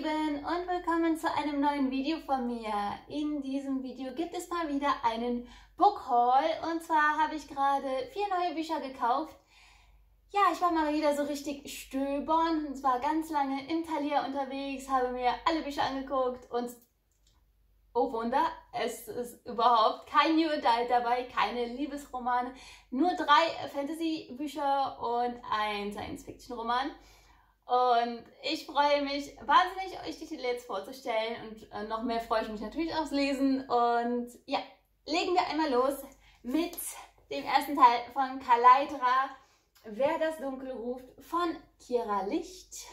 Lieben und willkommen zu einem neuen Video von mir. In diesem Video gibt es mal wieder einen Book Haul und zwar habe ich gerade 4 neue Bücher gekauft. Ja, ich war mal wieder so richtig stöbern und zwar ganz lange im Thalia unterwegs, habe mir alle Bücher angeguckt und oh Wunder, es ist überhaupt kein New Adult dabei, keine Liebesromane, nur 3 Fantasy-Bücher und ein Science-Fiction-Roman. Und ich freue mich wahnsinnig, euch die Titel jetzt vorzustellen und noch mehr freue ich mich natürlich aufs Lesen. Und ja, legen wir einmal los mit dem ersten Teil von Kaleidra, Wer das Dunkel ruft, von Kira Licht.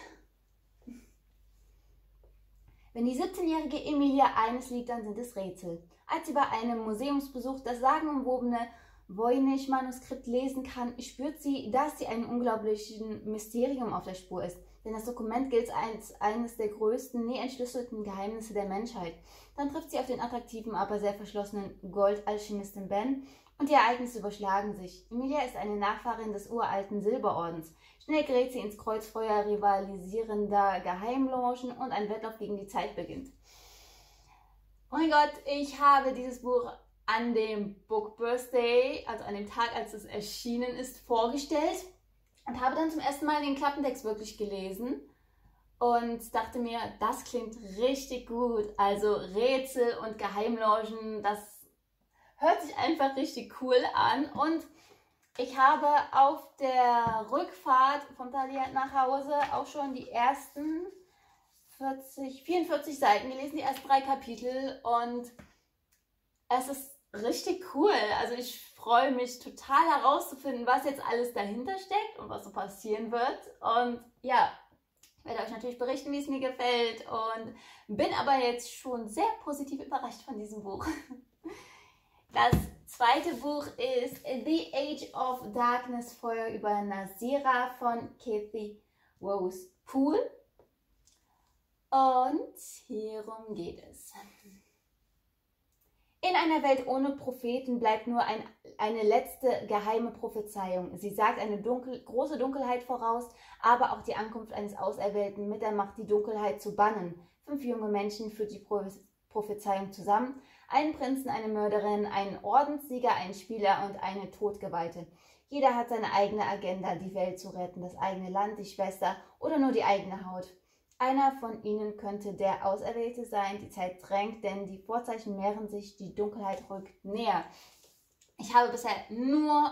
Wenn die 17-jährige Emilia eines liebt, dann sind es Rätsel. Als sie bei einem Museumsbesuch das sagenumwobene Voynich-Manuskript lesen kann, spürt sie, dass sie einem unglaublichen Mysterium auf der Spur ist. Denn das Dokument gilt als eines der größten, nie entschlüsselten Geheimnisse der Menschheit. Dann trifft sie auf den attraktiven, aber sehr verschlossenen Goldalchimisten Ben und die Ereignisse überschlagen sich. Emilia ist eine Nachfahrin des uralten Silberordens. Schnell gerät sie ins Kreuzfeuer rivalisierender Geheimlogen und ein Wettlauf gegen die Zeit beginnt. Oh mein Gott, ich habe dieses Buch an dem Book Birthday, also an dem Tag, als es erschienen ist, vorgestellt und habe dann zum ersten Mal den Klappentext wirklich gelesen und dachte mir, das klingt richtig gut. Also Rätsel und Geheimlogen, das hört sich einfach richtig cool an. Und ich habe auf der Rückfahrt vom Thalia nach Hause auch schon die ersten 44 Seiten gelesen, die ersten 3 Kapitel, und es ist richtig cool. Also ich freue mich total herauszufinden, was jetzt alles dahinter steckt und was so passieren wird. Und ja, ich werde euch natürlich berichten, wie es mir gefällt, und bin aber jetzt schon sehr positiv überrascht von diesem Buch. Das zweite Buch ist The Age of Darkness, Feuer über Nazira, von Kathy Rose Poole. Und hierum geht es. In einer Welt ohne Propheten bleibt nur eine letzte geheime Prophezeiung. Sie sagt eine große Dunkelheit voraus, aber auch die Ankunft eines Auserwählten mit der Macht, die Dunkelheit zu bannen. 5 junge Menschen führt die Prophezeiung zusammen. Einen Prinzen, eine Mörderin, einen Ordenssieger, einen Spieler und eine Todgeweihte. Jeder hat seine eigene Agenda, die Welt zu retten, das eigene Land, die Schwester oder nur die eigene Haut. Einer von ihnen könnte der Auserwählte sein. Die Zeit drängt, denn die Vorzeichen mehren sich, die Dunkelheit rückt näher. Ich habe bisher nur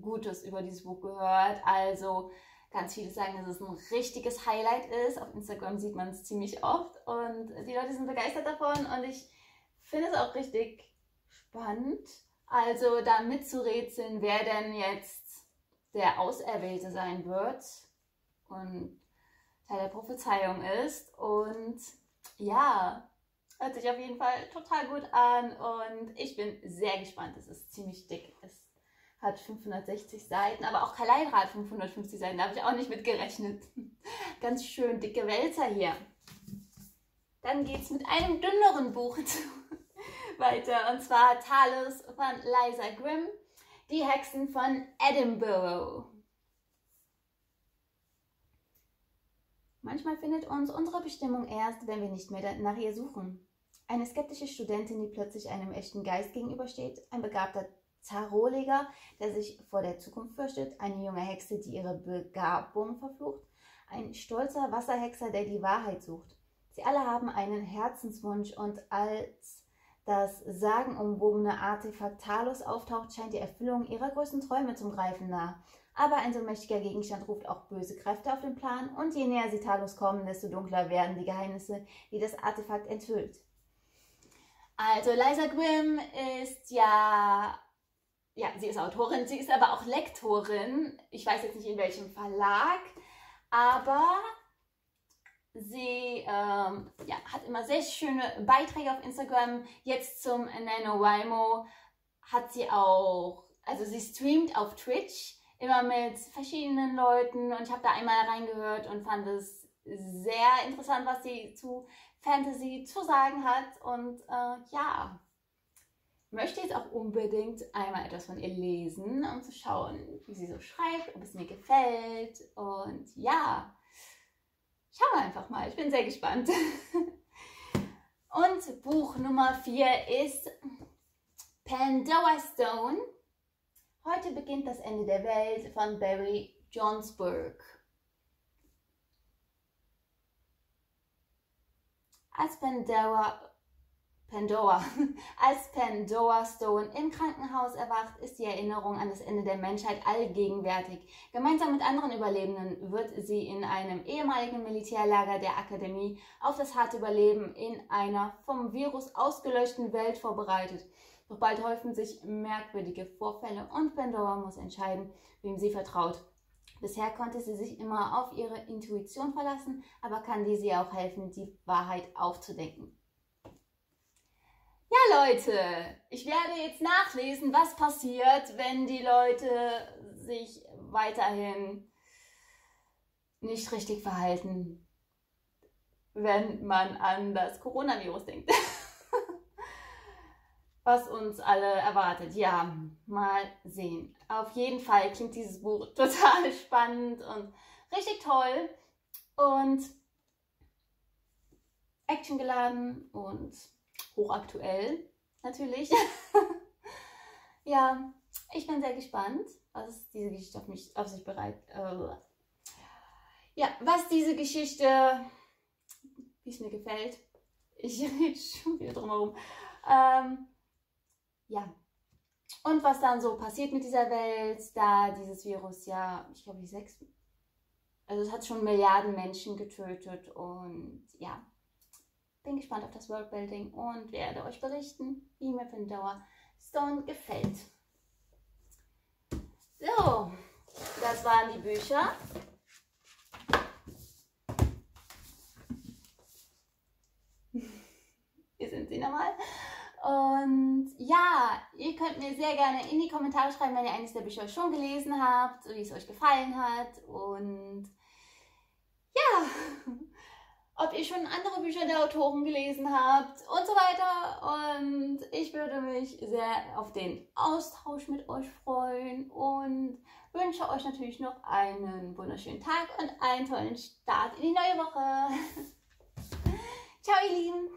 Gutes über dieses Buch gehört. Also ganz viele sagen, dass es ein richtiges Highlight ist. Auf Instagram sieht man es ziemlich oft und die Leute sind begeistert davon und ich finde es auch richtig spannend. Also da mitzurätseln, wer denn jetzt der Auserwählte sein wird und Teil der Prophezeiung ist, und ja, hört sich auf jeden Fall total gut an und ich bin sehr gespannt. Es ist ziemlich dick, es hat 560 Seiten, aber auch Kaleidra hat 550 Seiten, da habe ich auch nicht mit gerechnet. Ganz schön dicke Wälzer hier. Dann geht es mit einem dünneren Buch weiter, und zwar Talus von Liza Grimm, Die Hexen von Edinburgh. Manchmal findet uns unsere Bestimmung erst, wenn wir nicht mehr nach ihr suchen. Eine skeptische Studentin, die plötzlich einem echten Geist gegenübersteht, ein begabter Tarotleger, der sich vor der Zukunft fürchtet, eine junge Hexe, die ihre Begabung verflucht, ein stolzer Wasserhexer, der die Wahrheit sucht. Sie alle haben einen Herzenswunsch, und als das sagenumwobene Artefakt Talus auftaucht, scheint die Erfüllung ihrer größten Träume zum Greifen nah. Aber ein so mächtiger Gegenstand ruft auch böse Kräfte auf den Plan, und je näher sie Talus kommen, desto dunkler werden die Geheimnisse, die das Artefakt enthüllt. Also Liza Grimm ist ja, sie ist Autorin, sie ist aber auch Lektorin. Ich weiß jetzt nicht, in welchem Verlag, aber sie ja, hat immer sehr schöne Beiträge auf Instagram. Jetzt zum NaNoWriMo hat sie auch, also sie streamt auf Twitch, immer mit verschiedenen Leuten, und ich habe da einmal reingehört und fand es sehr interessant, was sie zu Fantasy zu sagen hat, und ja, möchte jetzt auch unbedingt einmal etwas von ihr lesen, um zu schauen, wie sie so schreibt, ob es mir gefällt, und ja, Schauen wir einfach mal, ich bin sehr gespannt. Und Buch Nummer 4 ist Pandora Stone. Heute beginnt das Ende der Welt von Barry Johnsburg. Als Pandora Stone im Krankenhaus erwacht, ist die Erinnerung an das Ende der Menschheit allgegenwärtig. Gemeinsam mit anderen Überlebenden wird sie in einem ehemaligen Militärlager der Akademie auf das harte Überleben in einer vom Virus ausgelöschten Welt vorbereitet. Doch bald häufen sich merkwürdige Vorfälle und Pandora muss entscheiden, wem sie vertraut. Bisher konnte sie sich immer auf ihre Intuition verlassen, aber kann diese ihr auch helfen, die Wahrheit aufzudecken. Ja, Leute, ich werde jetzt nachlesen, was passiert, wenn die Leute sich weiterhin nicht richtig verhalten, wenn man an das Coronavirus denkt, was uns alle erwartet. Ja, mal sehen. Auf jeden Fall klingt dieses Buch total spannend und richtig toll und actiongeladen und hochaktuell, natürlich. Ja, ich bin sehr gespannt, was diese Geschichte wie es mir gefällt. Ich rede schon wieder drumherum. Ja, und was dann so passiert mit dieser Welt, da dieses Virus ja, ich glaube, es hat schon Milliarden Menschen getötet und ja. Bin gespannt auf das Worldbuilding und werde euch berichten, wie mir Pandora Stone gefällt. So, das waren die Bücher. Hier sind sie nochmal. Und ja, ihr könnt mir sehr gerne in die Kommentare schreiben, wenn ihr eines der Bücher schon gelesen habt, wie es euch gefallen hat und ja, ob ihr schon andere Bücher der Autoren gelesen habt und so weiter. Und ich würde mich sehr auf den Austausch mit euch freuen und wünsche euch natürlich noch einen wunderschönen Tag und einen tollen Start in die neue Woche. Ciao, ihr Lieben!